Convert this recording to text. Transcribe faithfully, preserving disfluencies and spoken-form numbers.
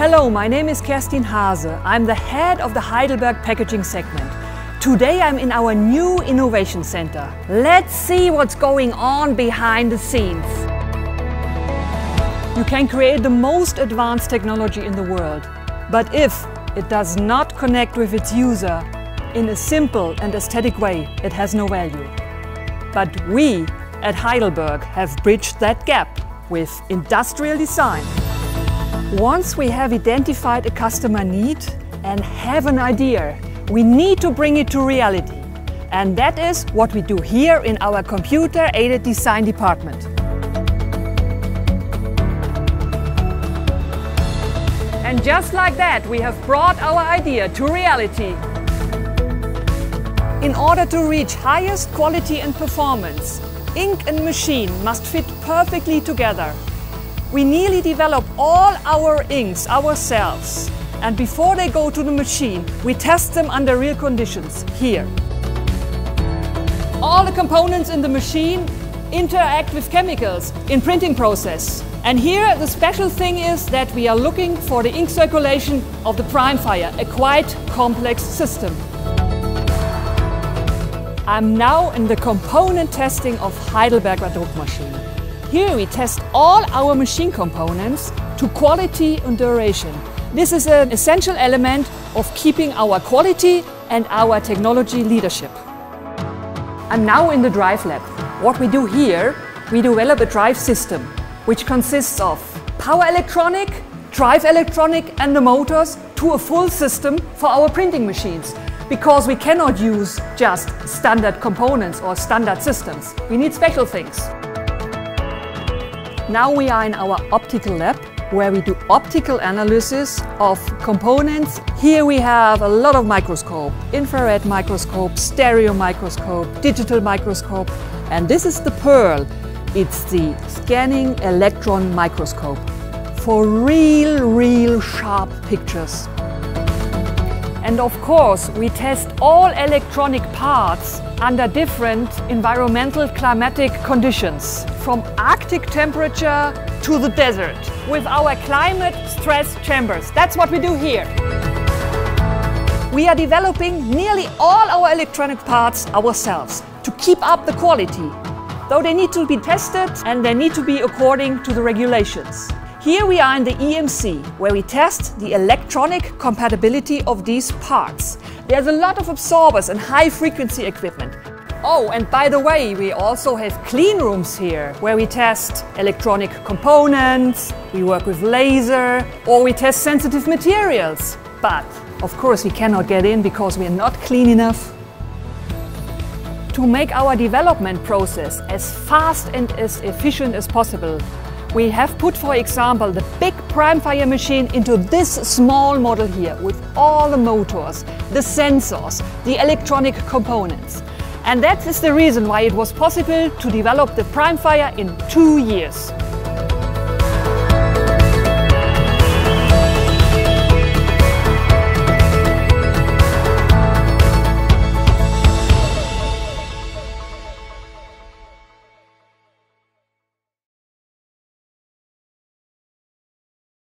Hello, my name is Kerstin Haase. I'm the head of the Heidelberg packaging segment. Today I'm in our new innovation center. Let's see what's going on behind the scenes. You can create the most advanced technology in the world, but if it does not connect with its user in a simple and aesthetic way, it has no value. But we at Heidelberg have bridged that gap with industrial design. Once we have identified a customer need and have an idea, we need to bring it to reality. And that is what we do here in our computer-aided design department. And just like that, we have brought our idea to reality. In order to reach highest quality and performance, ink and machine must fit perfectly together. We nearly develop all our inks ourselves. And before they go to the machine, we test them under real conditions, here. All the components in the machine interact with chemicals in printing process. And here the special thing is that we are looking for the ink circulation of the Primefire, a quite complex system. I'm now in the component testing of Heidelberger Druckmaschinen. Here we test all our machine components to quality and duration. This is an essential element of keeping our quality and our technology leadership. I'm now in the drive lab. What we do here, we develop a drive system, which consists of power electronic, drive electronic and the motors to a full system for our printing machines. Because we cannot use just standard components or standard systems. We need special things. Now we are in our optical lab, where we do optical analysis of components. Here we have a lot of microscope, infrared microscope, stereo microscope, digital microscope. And this is the Pearl. It's the scanning electron microscope for real, real sharp pictures. And of course, we test all electronic parts under different environmental climatic conditions, from Arctic temperature to the desert, with our climate stress chambers. That's what we do here. We are developing nearly all our electronic parts ourselves to keep up the quality. Though they need to be tested and they need to be according to the regulations. Here we are in the E M C, where we test the electronic compatibility of these parts. There's a lot of absorbers and high-frequency equipment. Oh, and by the way, we also have clean rooms here, where we test electronic components, we work with laser, or we test sensitive materials. But, of course, we cannot get in because we are not clean enough. To make our development process as fast and as efficient as possible, we have put, for example, the big Primefire machine into this small model here with all the motors, the sensors, the electronic components. And that is the reason why it was possible to develop the Primefire in two years.